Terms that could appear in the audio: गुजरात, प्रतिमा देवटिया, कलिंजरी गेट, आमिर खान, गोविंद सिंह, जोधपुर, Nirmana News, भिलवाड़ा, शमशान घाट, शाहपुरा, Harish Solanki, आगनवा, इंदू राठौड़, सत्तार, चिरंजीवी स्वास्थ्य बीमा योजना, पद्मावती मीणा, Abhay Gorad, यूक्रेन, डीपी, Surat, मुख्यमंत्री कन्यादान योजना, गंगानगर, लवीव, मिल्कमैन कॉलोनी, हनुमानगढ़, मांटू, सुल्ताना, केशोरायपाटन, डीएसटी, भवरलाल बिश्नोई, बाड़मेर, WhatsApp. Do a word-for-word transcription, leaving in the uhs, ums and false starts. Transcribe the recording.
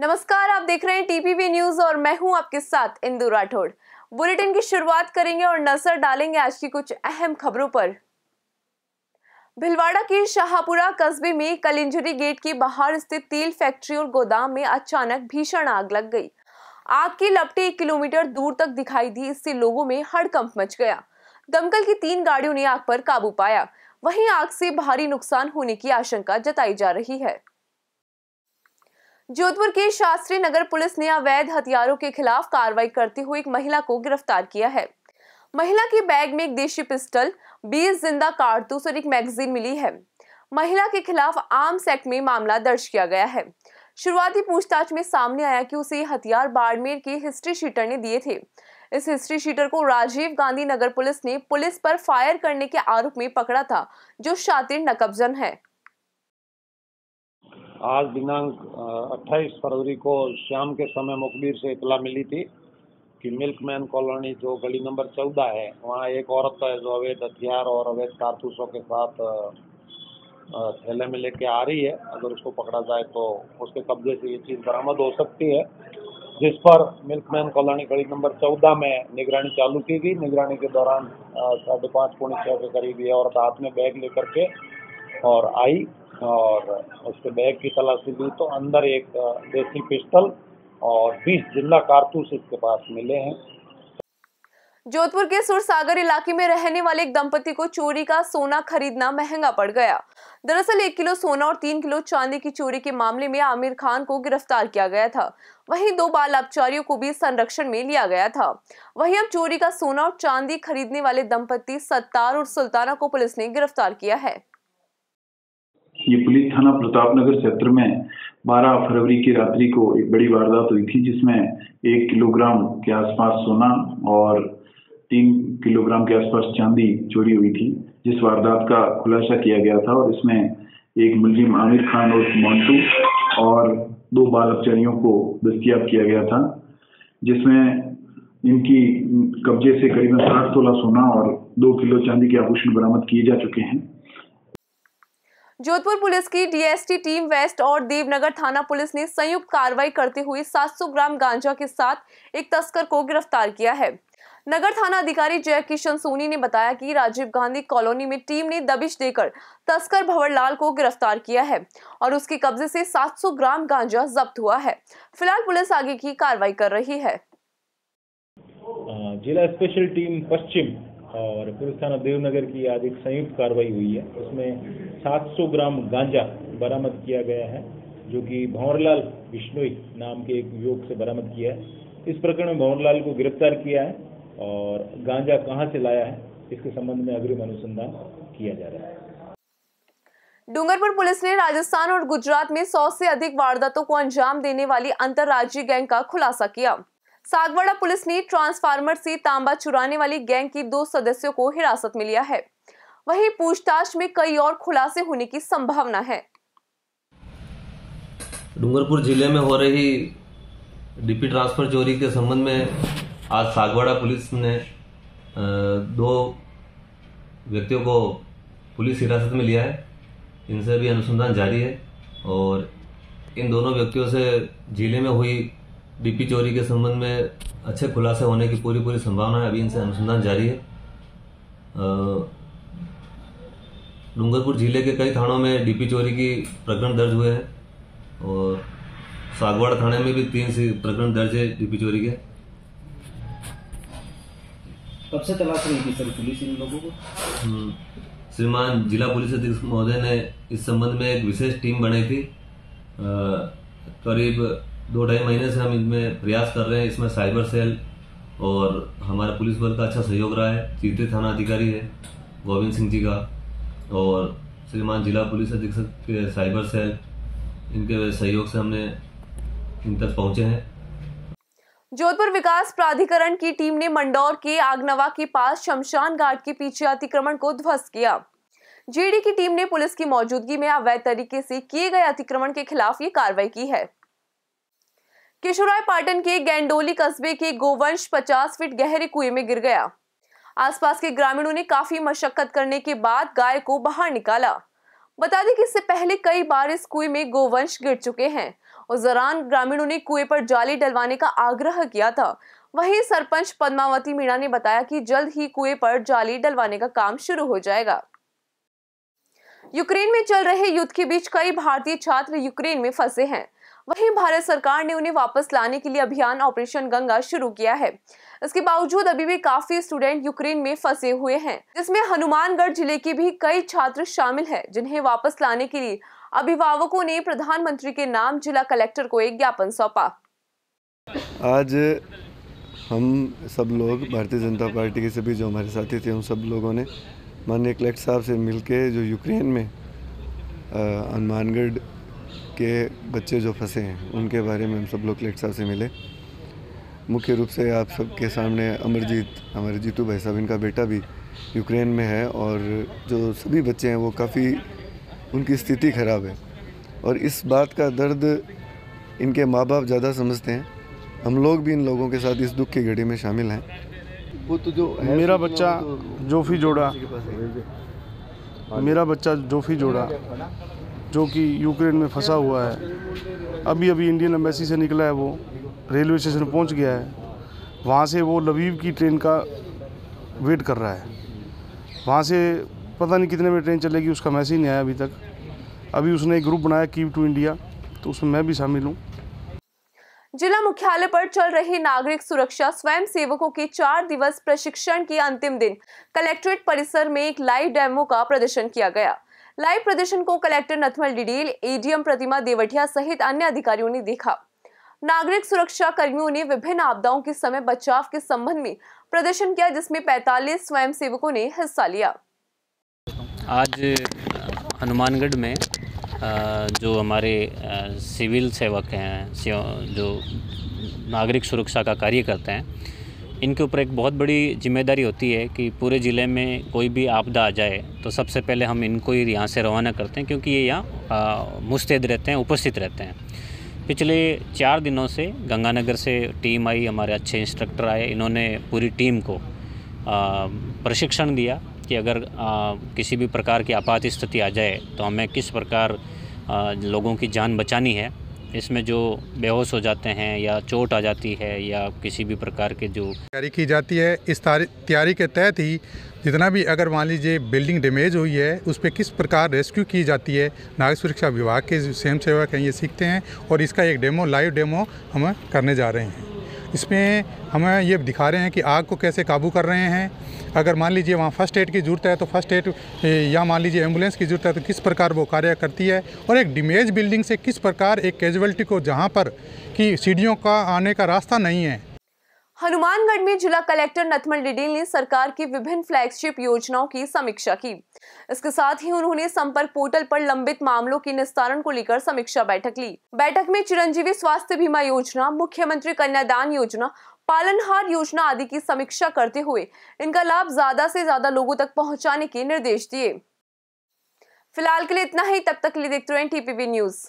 नमस्कार, आप देख रहे हैं टीपीवी न्यूज और मैं हूं आपके साथ इंदू राठौड़। बुलेटिन की शुरुआत करेंगे और नजर डालेंगे आज की कुछ अहम खबरों पर। भिलवाड़ा के शाहपुरा कस्बे में कलिंजरी गेट के बाहर स्थित तील फैक्ट्री और गोदाम में अचानक भीषण आग लग गई। आग की लपटें एक किलोमीटर दूर तक दिखाई दी, इससे लोगों में हड़कंप मच गया। दमकल की तीन गाड़ियों ने आग पर काबू पाया। वहीं आग से भारी नुकसान होने की आशंका जताई जा रही है। जोधपुर के शास्त्री नगर पुलिस ने अवैध हथियारों के खिलाफ कार्रवाई करते हुए एक महिला को गिरफ्तार किया है। महिला के बैग में एक देशी पिस्टल, बीस जिंदा कारतूस और एक मैगजीन मिली है। महिला के खिलाफ आर्म्स एक्ट में मामला दर्ज किया गया है। शुरुआती पूछताछ में सामने आया कि उसे हथियार बाड़मेर के हिस्ट्री शीटर ने दिए थे। इस हिस्ट्री शीटर को राजीव गांधी नगर पुलिस ने पुलिस पर फायर करने के आरोप में पकड़ा था, जो शातिर नकबजन है। आज दिनांक अट्ठाईस फरवरी को शाम के समय मुखबिर से इतला मिली थी कि मिल्कमैन कॉलोनी जो गली नंबर चौदह है, वहाँ एक औरत है जो अवैध हथियार और अवैध कारतूसों के साथ थैले में लेके आ रही है। अगर उसको पकड़ा जाए तो उसके कब्जे से ये चीज़ बरामद हो सकती है, जिस पर मिल्कमैन कॉलोनी गली नंबर चौदह में निगरानी चालू की गई। निगरानी के दौरान साढ़े पाँच पौने छः के करीब ये औरत हाथ में बैग लेकर के और आई और उसके बैग की तलाशी ली तो अंदर एक देसी पिस्टल और बीस जिंदा कारतूस इसके पास मिले हैं। जोधपुर के सूरसागर इलाके में रहने वाले एक दंपति को चोरी का सोना खरीदना महंगा पड़ गया। दरअसल एक किलो सोना और तीन किलो चांदी की चोरी के मामले में आमिर खान को गिरफ्तार किया गया था। वहीं दो बाल अपचारियों को भी संरक्षण में लिया गया था। वहीं अब चोरी का सोना और चांदी खरीदने वाले दंपति सत्तार और सुल्ताना को पुलिस ने गिरफ्तार किया है। ये पुलिस थाना प्रताप नगर क्षेत्र में बारह फरवरी की रात्रि को एक बड़ी वारदात हुई थी, जिसमें एक किलोग्राम के आसपास सोना और तीन किलोग्राम के आसपास चांदी चोरी हुई थी। जिस वारदात का खुलासा किया गया था और इसमें एक मुलजिम आमिर खान और मांटू और दो बाल अपचारियों को दस्तियाब किया गया था, जिसमें इनकी कब्जे से करीबन साठ तोला सोना और दो किलो चांदी के आभूषण बरामद किए जा चुके हैं। जोधपुर पुलिस की डीएसटी टीम वेस्ट और देवनगर थाना पुलिस ने संयुक्त कार्रवाई करते हुए सात सौ ग्राम गांजा के साथ एक तस्कर को गिरफ्तार किया है। नगर थाना अधिकारी जयकिशन सोनी ने बताया कि राजीव गांधी कॉलोनी में टीम ने दबिश देकर तस्कर भवरलाल को गिरफ्तार किया है और उसके कब्जे से सात सौ ग्राम गांजा जब्त हुआ है। फिलहाल पुलिस आगे की कार्रवाई कर रही है। जिला स्पेशल टीम पश्चिम और पुलिस थाना देवनगर की आज एक संयुक्त कार्रवाई हुई है। उसमें सात सौ ग्राम गांजा बरामद किया गया है, जो कि भवरलाल बिश्नोई नाम के एक युवक से बरामद किया है। इस प्रकरण में भवरलाल को गिरफ्तार किया है और गांजा कहां से लाया है इसके संबंध में अग्रिम अनुसंधान किया जा रहा है। डूंगरपुर पुलिस ने राजस्थान और गुजरात में सौ से अधिक वारदातों को अंजाम देने वाली अंतर्राज्यीय गैंग का खुलासा किया। सागवाड़ा पुलिस ने ट्रांसफार्मर से तांबा चुराने वाली गैंग की दो सदस्यों को हिरासत में लिया है। वहीं पूछताछ में कई और खुलासे होने की संभावना है। डूंगरपुर जिले में हो रही डीपी ट्रांसफर चोरी के संबंध में आज सागवाड़ा पुलिस ने दो व्यक्तियों को पुलिस हिरासत में लिया है। इनसे भी अनुसंधान जारी है और इन दोनों व्यक्तियों से जिले में हुई डीपी चोरी के संबंध में अच्छे खुलासे होने की पूरी पूरी संभावना है। अभी इनसे अनुसंधान जारी है। आ, डूंगरपुर जिले के कई थानों में डीपी चोरी की प्रकरण दर्ज हुए हैं और सागवाड़ा थाने में भी तीन प्रकरण दर्ज है डीपी चोरी के। कब से तलाश रही है सर पुलिस इन लोगों को? श्रीमान जिला पुलिस अधीक्षक महोदय ने इस संबंध में एक विशेष टीम बनाई थी। करीब दो ढाई महीने से हम इनमें प्रयास कर रहे हैं। इसमें साइबर सेल और हमारा पुलिस बल का अच्छा सहयोग रहा है। चीते थाना अधिकारी है गोविंद सिंह जी का और श्रीमान जिला पुलिस अधीक्षक के साइबर सेल, इनके सहयोग से हमने इन तक पहुंचे हैं। जोधपुर विकास प्राधिकरण की टीम ने मंडौर के आगनवा के पास शमशान घाट के पीछे अतिक्रमण को ध्वस्त किया। जेडी की टीम ने पुलिस की मौजूदगी में अवैध तरीके से किए गए अतिक्रमण के खिलाफ ये कार्रवाई की है। केशोरायपाटन के गैंडोली कस्बे के गोवंश पचास फीट गहरे कुएं में गिर गया। आसपास के ग्रामीणों ने काफी मशक्कत करने के बाद गाय को बाहर निकाला। बता दें कि इससे पहले कई बार इस कुएं में गोवंश गिर चुके हैं उस दौरान ग्रामीणों ने कुएं पर जाली डलवाने का आग्रह किया था। वहीं सरपंच पद्मावती मीणा ने बताया कि जल्द ही कुएं पर जाली डलवाने का काम शुरू हो जाएगा। यूक्रेन में चल रहे युद्ध के बीच कई भारतीय छात्र यूक्रेन में फंसे हैं। वहीं भारत सरकार ने उन्हें वापस लाने के लिए अभियान ऑपरेशन गंगा शुरू किया है। इसके बावजूद अभी भी काफी स्टूडेंट यूक्रेन में फंसे हुए हैं, जिसमें हनुमानगढ़ जिले के भी कई छात्र शामिल हैं, जिन्हें वापस लाने के लिए अभिभावकों ने प्रधानमंत्री के नाम जिला कलेक्टर को एक ज्ञापन सौंपा। आज हम सब लोग भारतीय जनता पार्टी के सभी जो हमारे साथी थे, उन सब लोगों ने माननीय कलेक्टर साहब से मिलकर जो यूक्रेन में हनुमानगढ़ के बच्चे जो फंसे हैं उनके बारे में हम सब लोग कलेक्टर साहब से मिले। मुख्य रूप से आप सबके सामने अमरजीत, हमारे जीतू भाई साहब, इनका बेटा भी यूक्रेन में है और जो सभी बच्चे हैं वो काफ़ी उनकी स्थिति ख़राब है और इस बात का दर्द इनके माँ बाप ज़्यादा समझते हैं। हम लोग भी इन लोगों के साथ इस दुख की घड़ी में शामिल हैं। वो तो जो मेरा बच्चा तो जोफी जोड़ा मेरा बच्चा जोफी जोड़ा जो कि यूक्रेन में फंसा हुआ है, अभी अभी इंडियन एम्बेसी से निकला है। वो रेलवे स्टेशन पहुंच गया है, वहाँ से वो लवीव की ट्रेन का वेट कर रहा है। वहाँ से पता नहीं कितने में ट्रेन चलेगी, उसका मैसेज नहीं आया अभी तक। अभी उसने एक ग्रुप बनाया कीव टू इंडिया, तो उसमें मैं भी शामिल हूँ। जिला मुख्यालय पर चल रहे नागरिक सुरक्षा स्वयं सेवकों के चार दिवस प्रशिक्षण के अंतिम दिन कलेक्ट्रेट परिसर में एक लाइव डेमो का प्रदर्शन किया गया। लाइव प्रदर्शन को कलेक्टर नथमल डिडेल, एडीएम प्रतिमा देवटिया सहित अन्य अधिकारियों ने देखा। नागरिक सुरक्षा कर्मियों ने विभिन्न आपदाओं के समय बचाव के संबंध में प्रदर्शन किया, जिसमें पैंतालीस स्वयं सेवकों ने हिस्सा लिया। आज हनुमानगढ़ में जो हमारे सिविल सेवक हैं, जो नागरिक सुरक्षा का कार्य करते हैं, इनके ऊपर एक बहुत बड़ी जिम्मेदारी होती है कि पूरे ज़िले में कोई भी आपदा आ जाए तो सबसे पहले हम इनको ही यहाँ से रवाना करते हैं, क्योंकि ये यहाँ मुस्तैद रहते हैं, उपस्थित रहते हैं। पिछले चार दिनों से गंगानगर से टीम आई, हमारे अच्छे इंस्ट्रक्टर आए, इन्होंने पूरी टीम को प्रशिक्षण दिया कि अगर आ, किसी भी प्रकार की आपात स्थिति आ जाए तो हमें किस प्रकार आ, लोगों की जान बचानी है। इसमें जो बेहोश हो जाते हैं या चोट आ जाती है या किसी भी प्रकार के जो तैयारी की जाती है, इस तैयारी के तहत ही जितना भी अगर मान लीजिए बिल्डिंग डैमेज हुई है उस पर किस प्रकार रेस्क्यू की जाती है, नागरिक सुरक्षा विभाग के स्वयं सेवक हैं, ये सीखते हैं। और इसका एक डेमो, लाइव डेमो हम करने जा रहे हैं। इसमें हमें ये दिखा रहे हैं कि आग को कैसे काबू कर रहे हैं। अगर मान लीजिए वहाँ फर्स्ट एड की ज़रूरत है तो फर्स्ट एड, या मान लीजिए एम्बुलेंस की ज़रूरत है तो किस प्रकार वो कार्य करती है। और एक डैमेज बिल्डिंग से किस प्रकार एक कैजुअल्टी को, जहाँ पर कि सीढ़ियों का आने का रास्ता नहीं है। हनुमानगढ़ में जिला कलेक्टर नथमल डिडेल ने सरकार की विभिन्न फ्लैगशिप योजनाओं की समीक्षा की। इसके साथ ही उन्होंने संपर्क पोर्टल पर लंबित मामलों के निस्तारण को लेकर समीक्षा बैठक ली। बैठक में चिरंजीवी स्वास्थ्य बीमा योजना, मुख्यमंत्री कन्यादान योजना, पालनहार योजना आदि की समीक्षा करते हुए इनका लाभ ज्यादा से ज्यादा लोगों तक पहुँचाने के निर्देश दिए। फिलहाल के लिए इतना ही। तब तक के लिए देखते रहें टीपीवी न्यूज।